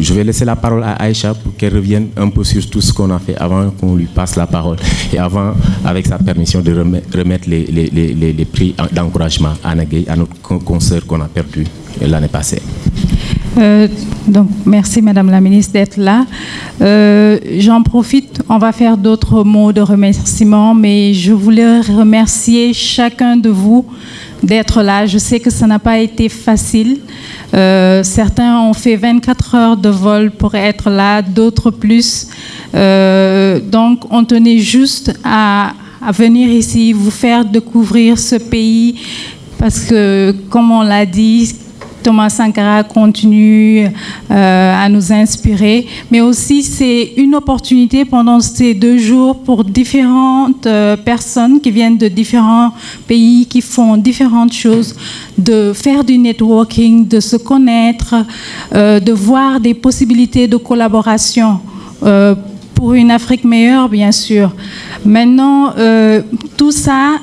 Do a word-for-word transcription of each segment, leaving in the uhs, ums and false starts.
je vais laisser la parole à Aïcha pour qu'elle revienne un peu sur tout ce qu'on a fait avant qu'on lui passe la parole et avant, avec sa permission, de remettre les, les, les, les prix d'encouragement à Anna Gueye, à notre consoeur qu'on a perdu l'année passée. Euh, donc, merci Madame la Ministre d'être là. Euh, J'en profite, on va faire d'autres mots de remerciement, mais je voulais remercier chacun de vous d'être là. Je sais que ça n'a pas été facile. Euh, certains ont fait vingt-quatre heures de vol pour être là, d'autres plus. Euh, donc, on tenait juste à, à venir ici, vous faire découvrir ce pays, parce que, comme on l'a dit, Thomas Sankara continue euh, à nous inspirer, mais aussi c'est une opportunité pendant ces deux jours pour différentes euh, personnes qui viennent de différents pays, qui font différentes choses, de faire du networking, de se connaître, euh, de voir des possibilités de collaboration euh, pour une Afrique meilleure, bien sûr. Maintenant, euh, tout ça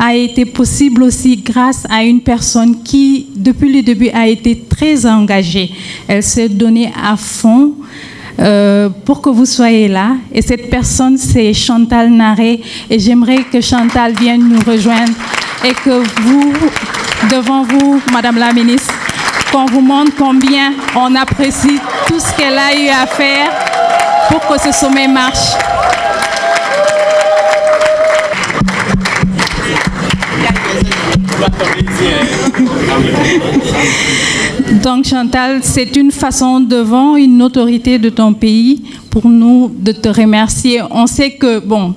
a été possible aussi grâce à une personne qui, depuis le début, a été très engagée. Elle s'est donnée à fond euh, pour que vous soyez là. Et cette personne, c'est Chantal Narré. Et j'aimerais que Chantal vienne nous rejoindre et que vous, devant vous, Madame la Ministre, qu'on vous montre combien on apprécie tout ce qu'elle a eu à faire pour que ce sommet marche. Donc Chantal, c'est une façon devant une autorité de ton pays pour nous de te remercier. On sait que, bon,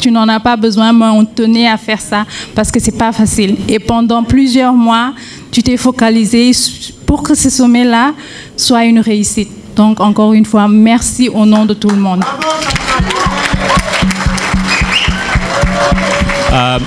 tu n'en as pas besoin, mais on tenait à faire ça parce que c'est pas facile. Et pendant plusieurs mois, tu t'es focalisé pour que ce sommet-là soit une réussite. Donc encore une fois, merci au nom de tout le monde. Euh...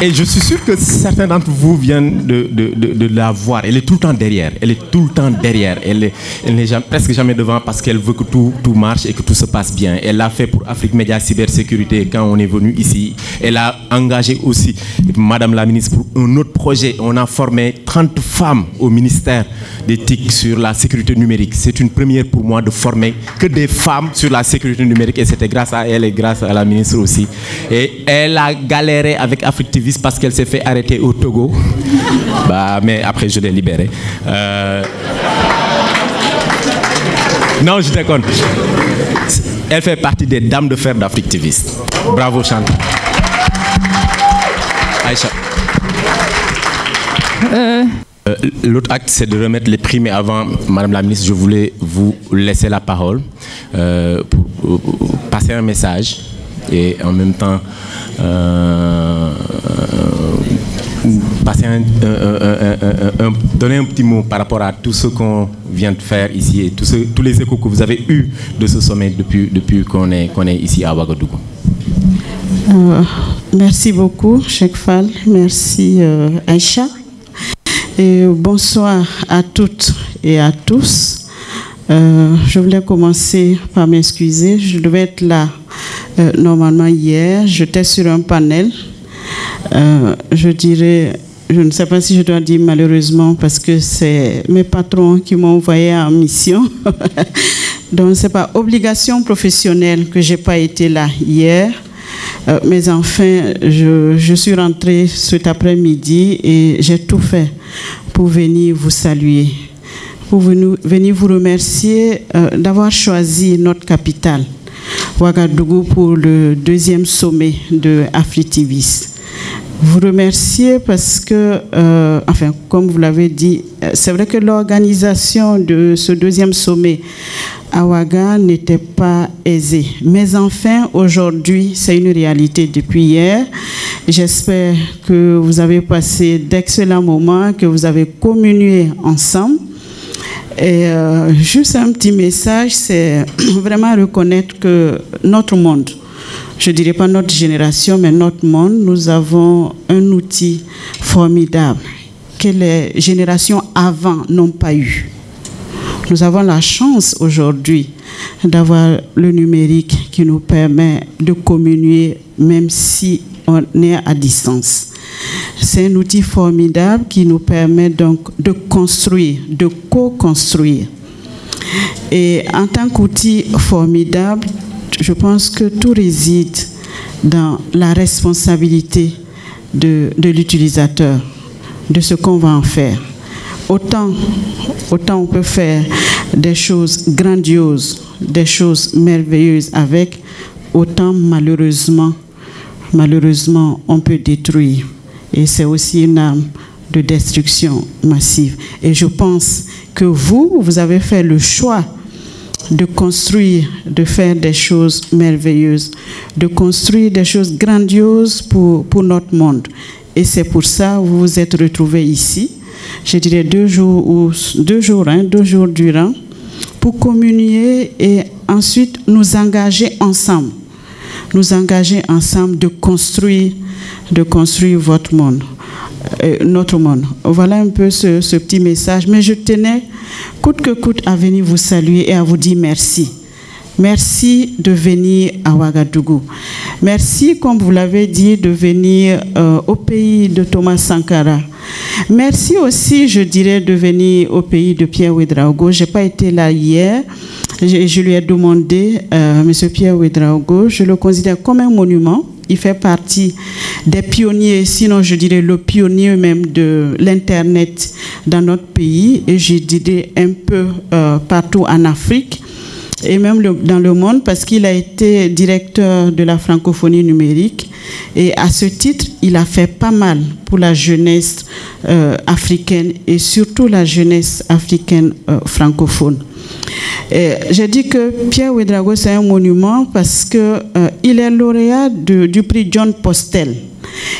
Et, et je suis sûr que certains d'entre vous viennent de, de, de, de la voir. Elle est tout le temps derrière. Elle est tout le temps derrière. Elle n'est jamais, presque jamais devant parce qu'elle veut que tout, tout marche et que tout se passe bien. Elle l'a fait pour Afrique Média Cybersécurité quand on est venu ici. Elle a engagé aussi Madame la Ministre pour un autre projet. On a formé trente femmes au ministère des T I C sur la sécurité numérique. C'est une première pour moi de former que des femmes sur la sécurité numérique. Et c'était grâce à elle et grâce à la Ministre aussi. Et elle a galéré avec Afrique parce qu'elle s'est fait arrêter au Togo. Bah, mais après, je l'ai libérée. Euh... Non, je déconne. Elle fait partie des dames de fer d'Africtivistes. Bravo, Chantal. Aïcha. Euh... Euh, L'autre acte, c'est de remettre les prix, mais avant, Madame la Ministre, je voulais vous laisser la parole euh, pour, pour passer un message. Et en même temps, euh, euh, passer un, euh, un, un, un, donner un petit mot par rapport à tout ce qu'on vient de faire ici et tout ce, tous les échos que vous avez eus de ce sommet depuis, depuis qu'on est, qu'on est ici à Ouagadougou. Euh, merci beaucoup, Cheikh Fall. Merci, euh, Aïcha. Et bonsoir à toutes et à tous. Euh, je voulais commencer par m'excuser. Je devais être là euh, normalement hier. J'étais sur un panel. Euh, je dirais, je ne sais pas si je dois dire malheureusement parce que c'est mes patrons qui m'ont envoyé en mission. Donc c'est par obligation professionnelle que j'ai pas été là hier. Euh, mais enfin, je, je suis rentrée cet après-midi et j'ai tout fait pour venir vous saluer, pour venir vous remercier euh, d'avoir choisi notre capitale, Ouagadougou, pour le deuxième sommet de Africtivistes. Vous remercier parce que, euh, enfin, comme vous l'avez dit, c'est vrai que l'organisation de ce deuxième sommet à Ouagadougou n'était pas aisée. Mais enfin, aujourd'hui, c'est une réalité depuis hier. J'espère que vous avez passé d'excellents moments, que vous avez communié ensemble. Et euh, juste un petit message, c'est vraiment reconnaître que notre monde, je ne dirais pas notre génération, mais notre monde, nous avons un outil formidable que les générations avant n'ont pas eu. Nous avons la chance aujourd'hui d'avoir le numérique qui nous permet de communier même si on est à distance. C'est un outil formidable qui nous permet donc de construire, de co-construire. Et en tant qu'outil formidable, je pense que tout réside dans la responsabilité de, de l'utilisateur, de ce qu'on va en faire. Autant, autant on peut faire des choses grandioses, des choses merveilleuses avec, autant malheureusement, malheureusement on peut détruire. Et c'est aussi une arme de destruction massive. Et je pense que vous, vous avez fait le choix de construire, de faire des choses merveilleuses, de construire des choses grandioses pour, pour notre monde. Et c'est pour ça que vous vous êtes retrouvés ici, je dirais deux jours, ou, deux jours, hein, deux jours durant, pour communier et ensuite nous engager ensemble. Nous engager ensemble de construire, de construire votre monde, euh, notre monde. Voilà un peu ce, ce petit message. Mais je tenais, coûte que coûte, à venir vous saluer et à vous dire merci. Merci de venir à Ouagadougou. Merci, comme vous l'avez dit, de venir euh, au pays de Thomas Sankara. Merci aussi, je dirais, de venir au pays de Pierre Ouédraogo. Je n'ai pas été là hier. Je, je lui ai demandé, euh, M. Pierre Ouédraogo, je le considère comme un monument. Il fait partie des pionniers, sinon je dirais le pionnier même de l'Internet dans notre pays. Et je dirais un peu euh, partout en Afrique. Et même le, dans le monde, parce qu'il a été directeur de la francophonie numérique. Et à ce titre, il a fait pas mal pour la jeunesse euh, africaine et surtout la jeunesse africaine euh, francophone. J'ai dit que Pierre Ouédraogo, c'est un monument parce qu'il euh, est lauréat de, du prix Jon Postel.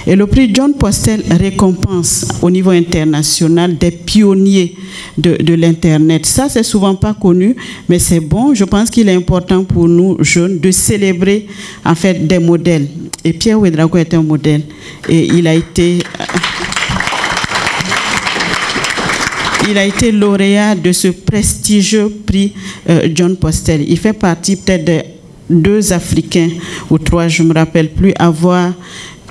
Et le prix Jon Postel récompense au niveau international des pionniers de, de l'Internet. Ça, c'est souvent pas connu, mais c'est bon. Je pense qu'il est important pour nous, jeunes, de célébrer en fait des modèles. Et Pierre Ouédraogo est un modèle. Et il a été... Il a été lauréat de ce prestigieux prix euh, Jon Postel. Il fait partie peut-être de deux Africains ou trois, je ne me rappelle plus, avoir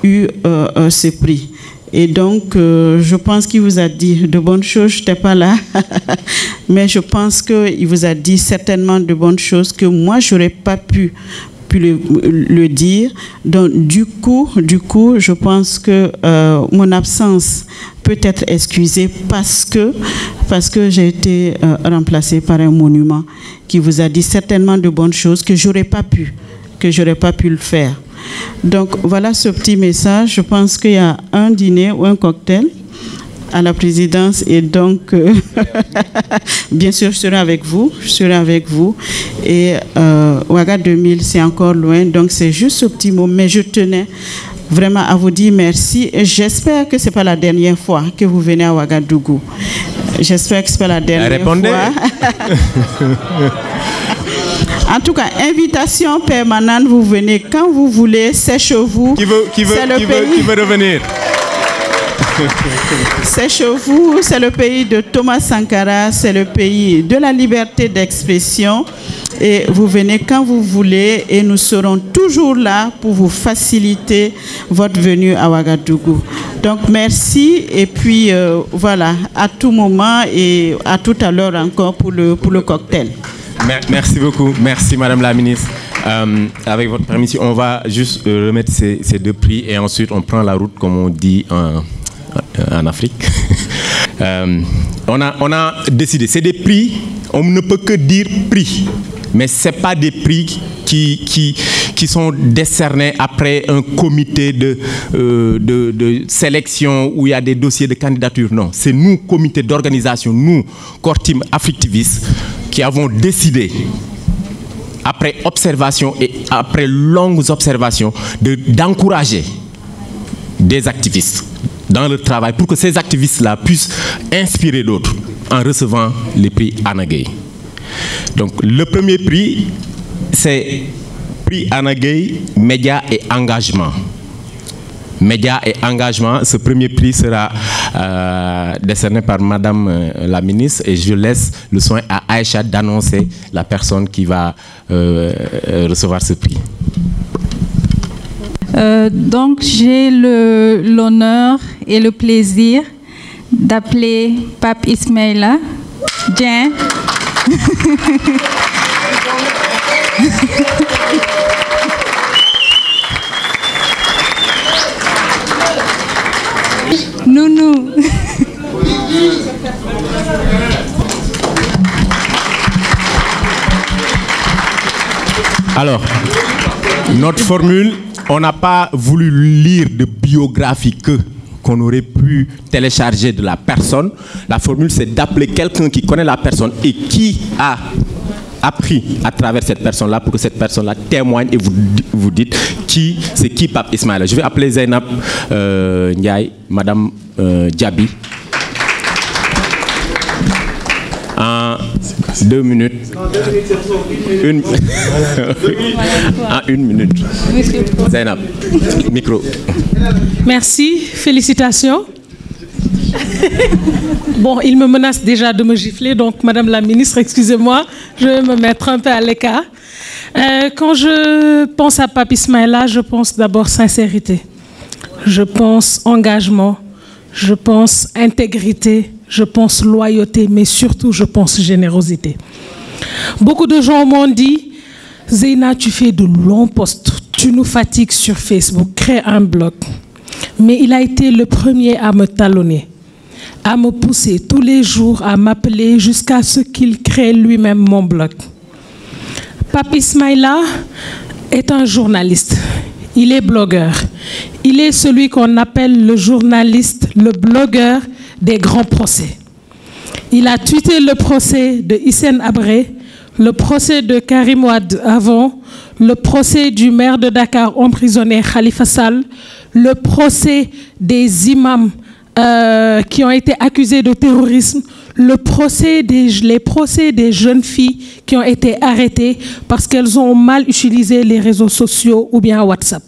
eu euh, euh, ce prix. Et donc, euh, je pense qu'il vous a dit de bonnes choses. Je n'étais pas là, mais je pense qu'il vous a dit certainement de bonnes choses que moi, je n'aurais pas pu, pu le, le dire. Donc, du coup, du coup, je pense que euh, mon absence peut être excusée parce que, parce que j'ai été euh, remplacée par un monument qui vous a dit certainement de bonnes choses que j'aurais pas pu, que j'aurais pas pu le faire. Donc voilà ce petit message. Je pense qu'il y a un dîner ou un cocktail à la présidence et donc euh, bien sûr je serai avec vous, je serai avec vous et euh, Ouaga deux mille c'est encore loin, donc c'est juste ce petit mot, mais je tenais vraiment à vous dire merci et j'espère que ce n'est pas la dernière fois que vous venez à Ouagadougou. J'espère que ce n'est pas la dernière Répondez. fois. En tout cas, invitation permanente, vous venez quand vous voulez, c'est chez vous. Qui veut, qui veut, c'est le qui pays. Veut, qui veut revenir? C'est chez vous, c'est le pays de Thomas Sankara, c'est le pays de la liberté d'expression. Et vous venez quand vous voulez et nous serons toujours là pour vous faciliter votre venue à Ouagadougou. Donc merci et puis euh, voilà, à tout moment et à tout à l'heure encore pour le, pour le cocktail. Merci beaucoup, merci Madame la Ministre. Euh, avec votre permission, on va juste remettre ces, ces deux prix et ensuite on prend la route comme on dit en, en Afrique. euh, on, a, on a décidé, c'est des prix, on ne peut que dire prix. Mais ce n'est pas des prix qui, qui, qui sont décernés après un comité de, euh, de, de sélection où il y a des dossiers de candidature. Non, c'est nous, comité d'organisation, nous, core team Africtivistes, qui avons décidé, après observation et après longues observations, de, d'encourager des activistes dans leur travail pour que ces activistes-là puissent inspirer d'autres en recevant les prix Anna Gueye. Donc le premier prix, c'est prix Anna Gueye, Médias et Engagement. Médias et Engagement, ce premier prix sera euh, décerné par Madame euh, la Ministre et je laisse le soin à Aïcha d'annoncer la personne qui va euh, recevoir ce prix. Euh, donc, j'ai l'honneur et le plaisir d'appeler Pape Ismaïla Dieng. Nounou. Alors, notre formule, on n'a pas voulu lire de biographie que qu'on aurait pu télécharger de la personne. La formule, c'est d'appeler quelqu'un qui connaît la personne et qui a appris à travers cette personne-là pour que cette personne-là témoigne et vous, vous dites qui, c'est qui Pape Ismaïla. Je vais appeler Zainab euh, Nyaï, Madame euh, Djabi. En deux minutes. En deux minutes, c'est pour une minute. En une minute. Zainab, micro. Merci, félicitations. Bon, il me menace déjà de me gifler, donc Madame la Ministre, excusez-moi, je vais me mettre un peu à l'écart. Euh, quand je pense à Pape Ismaïla, je pense d'abord sincérité, je pense engagement, je pense intégrité, je pense loyauté, mais surtout je pense générosité. Beaucoup de gens m'ont dit, « Zeyna, tu fais de longs posts, tu nous fatigues sur Facebook, crée un blog. » Mais il a été le premier à me talonner, à me pousser tous les jours, à m'appeler jusqu'à ce qu'il crée lui-même mon blog. Pape Ismaïla est un journaliste, il est blogueur. Il est celui qu'on appelle le journaliste, le blogueur des grands procès. Il a tweeté le procès de Hissène Abré, le procès de Karim Wade avant, le procès du maire de Dakar emprisonné Khalifa Sall, le procès des imams euh, qui ont été accusés de terrorisme, le procès des, les procès des jeunes filles qui ont été arrêtées parce qu'elles ont mal utilisé les réseaux sociaux ou bien WhatsApp.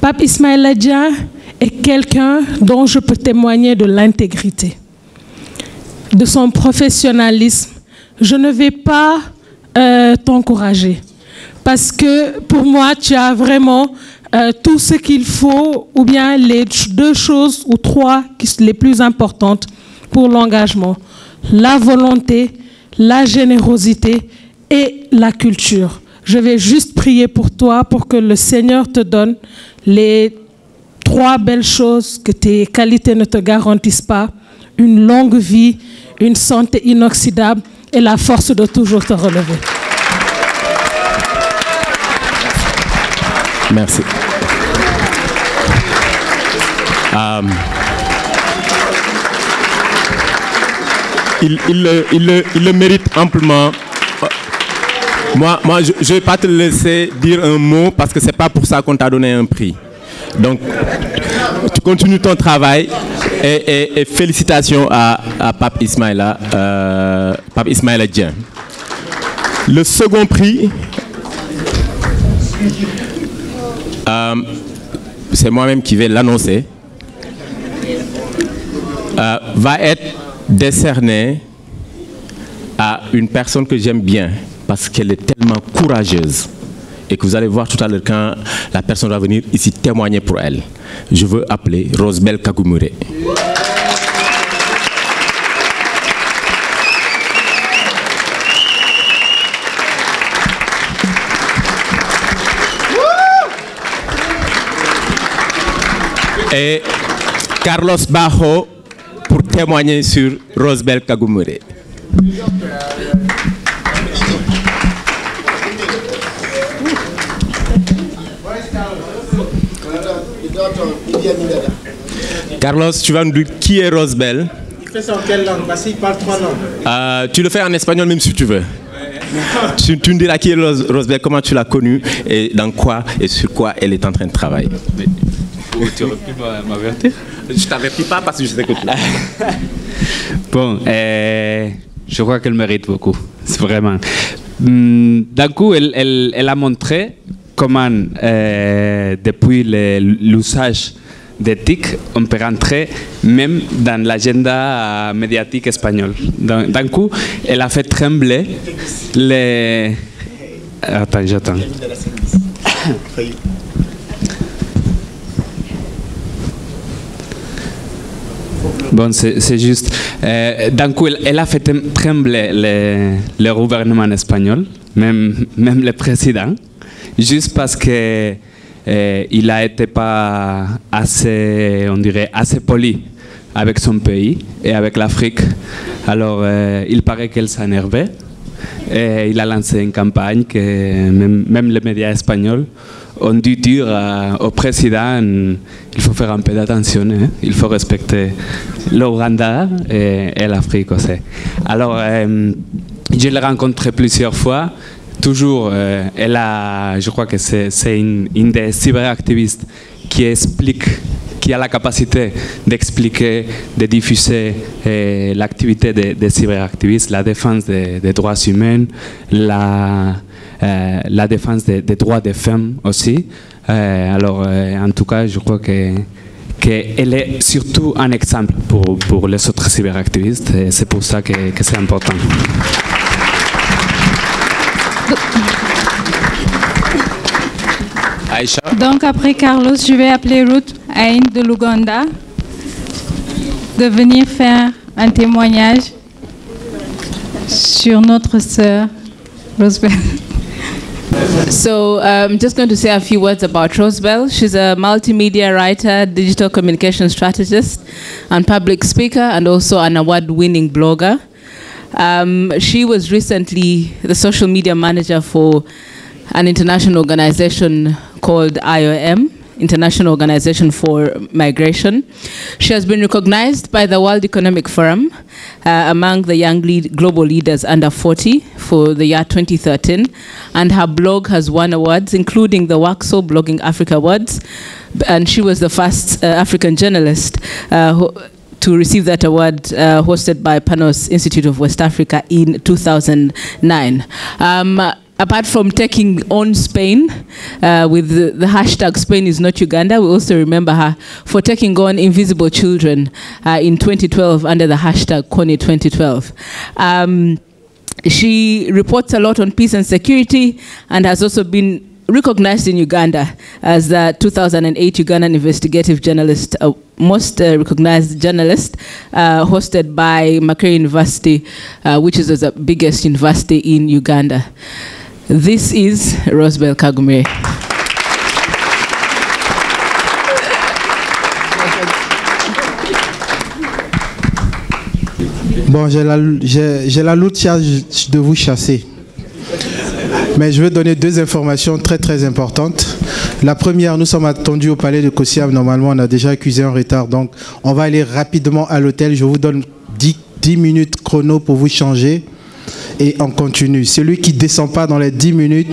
Pape Ismaïla Dieng est quelqu'un dont je peux témoigner de l'intégrité, de son professionnalisme. Je ne vais pas euh, t'encourager parce que pour moi, tu as vraiment... Euh, tout ce qu'il faut, ou bien les deux choses ou trois qui sont les plus importantes pour l'engagement, la volonté, la générosité et la culture. Je vais juste prier pour toi, pour que le Seigneur te donne les trois belles choses que tes qualités ne te garantissent pas, une longue vie, une santé inoxydable et la force de toujours te relever. Merci. Euh, il, il, le, il, le, il le mérite amplement. Moi, moi je ne vais pas te laisser dire un mot parce que ce n'est pas pour ça qu'on t'a donné un prix. Donc, tu continues ton travail et, et, et félicitations à, à Pape Ismaïla, euh, Pape Ismaïla Dieng. Le second prix... Euh, c'est moi-même qui vais l'annoncer, euh, va être décerné à une personne que j'aime bien parce qu'elle est tellement courageuse et que vous allez voir tout à l'heure quand la personne va venir ici témoigner pour elle. Je veux appeler Rosebell Kagumiré. Et Carlos Bajo pour témoigner sur Rosebell Kagumiré. Carlos, tu vas nous dire qui est Rosebell. Tu fais ça en quelle langue? Parce qu'il parle trois langues. Tu le fais en espagnol même si tu veux. Tu, tu nous diras qui est Rosebell, comment tu l'as connue et dans quoi et sur quoi elle est en train de travailler. Tu aurais pu m'avertir? Je t'avertis pas parce que je sais que tu l'as. Bon, euh, je crois qu'elle mérite beaucoup, vraiment. D'un coup, elle, elle, elle a montré comment, euh, depuis l'usage des T I C, on peut rentrer même dans l'agenda médiatique espagnole. D'un coup, elle a fait trembler les... Attends, j'attends. Bon, c'est juste. Euh, d'un coup, elle, elle a fait trembler le, le gouvernement espagnol, même, même le président, juste parce que euh, il n'a été pas assez, on dirait, assez poli avec son pays et avec l'Afrique. Alors, euh, il paraît qu'elle s'énervait. Et il a lancé une campagne que même, même les médias espagnols ont dû dire euh, au président il faut faire un peu d'attention, hein, il faut respecter l'Ouganda et, et l'Afrique aussi. Alors, euh, je l'ai rencontrée plusieurs fois. Toujours, euh, elle a, je crois que c'est une, une des cyberactivistes qui explique, qui a la capacité d'expliquer, de diffuser eh, l'activité des, des cyberactivistes, la défense des, des droits humains, la, euh, la défense des, des droits des femmes aussi. Euh, alors, euh, en tout cas, je crois que qu'elle est surtout un exemple pour, pour les autres cyberactivistes, et c'est pour ça que, que c'est important. Aïcha. Donc après Carlos, je vais appeler Ruth Aïn de l'Ouganda de venir faire un témoignage sur notre sœur Rosebell. So I'm um, just going to say a few words about Rosebell. She's a multimedia writer, digital communication strategist, and public speaker, and also an award-winning blogger. Um, she was recently the social media manager for an international organization called I O M, International Organization for Migration. She has been recognized by the World Economic Forum uh, among the young lead global leaders under forty for the year twenty thirteen, and her blog has won awards, including the Waxo Blogging Africa Awards, and she was the first uh, African journalist uh, who to receive that award uh, hosted by Panos Institute of West Africa in two thousand nine. Um, Apart from taking on Spain uh, with the, the hashtag Spain is not Uganda, we also remember her for taking on invisible children uh, in twenty twelve under the hashtag Kony twenty twelve. Um, she reports a lot on peace and security and has also been recognized in Uganda as the two thousand eight Ugandan Investigative Journalist, uh, most uh, recognized journalist, uh, hosted by Makerere University, uh, which is the biggest university in Uganda. This is Rosebell Kagumiré. Bon, j'ai la, j'ai la lourde charge de vous chasser. Mais je veux donner deux informations très très importantes. La première, nous sommes attendus au palais de Kossiam. Normalement, on a déjà accusé en retard. Donc, on va aller rapidement à l'hôtel. Je vous donne dix, dix minutes chrono pour vous changer. Et on continue. Celui qui ne descend pas dans les dix minutes,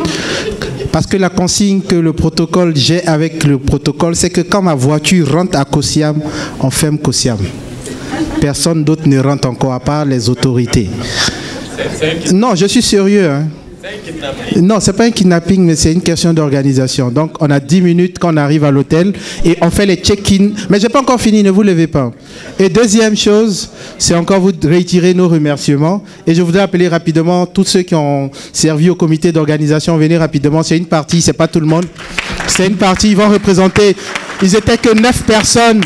parce que la consigne que le protocole, j'ai avec le protocole, c'est que quand ma voiture rentre à Kossiam, on ferme Kossiam. Personne d'autre ne rentre encore, à part les autorités. Non, je suis sérieux. Hein. Non, ce n'est pas un kidnapping, mais c'est une question d'organisation. Donc, on a dix minutes quand on arrive à l'hôtel et on fait les check-in. Mais je n'ai pas encore fini, ne vous levez pas. Et deuxième chose, c'est encore vous réitérer nos remerciements. Et je voudrais appeler rapidement tous ceux qui ont servi au comité d'organisation. Venez rapidement, c'est une partie, c'est pas tout le monde. C'est une partie, ils vont représenter... Ils n'étaient que neuf personnes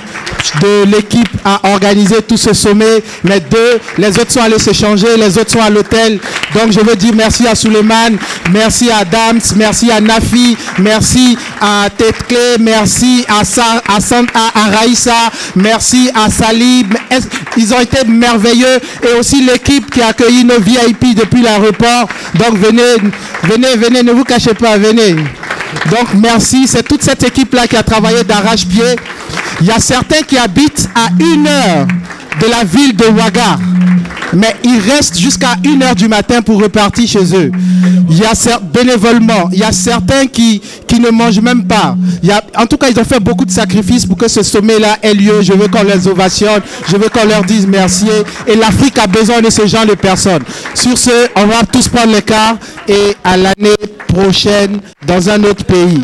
de l'équipe à organiser tout ce sommet, mais deux, les autres sont allés s'échanger, les autres sont à l'hôtel. Donc je veux dire merci à Souleymane, merci à Dams, merci à Nafi, merci à Tetcle, merci à, Sa, à, San, à, à Raïssa, merci à Salib. Ils ont été merveilleux et aussi l'équipe qui a accueilli nos V I P depuis l'aéroport. Donc venez, venez, venez, ne vous cachez pas, venez. Donc merci, c'est toute cette équipe-là qui a travaillé d'arrache-pied. Il y a certains qui habitent à une heure de la ville de Ouagadougou, mais ils restent jusqu'à une heure du matin pour repartir chez eux. Il y a bénévolement, il y a certains qui, qui ne mangent même pas. Il y a, en tout cas, ils ont fait beaucoup de sacrifices pour que ce sommet-là ait lieu. Je veux qu'on les ovationne, je veux qu'on leur dise merci. Et l'Afrique a besoin de ce genre de personnes. Sur ce, on va tous prendre le quart et à l'année prochaine dans un autre pays.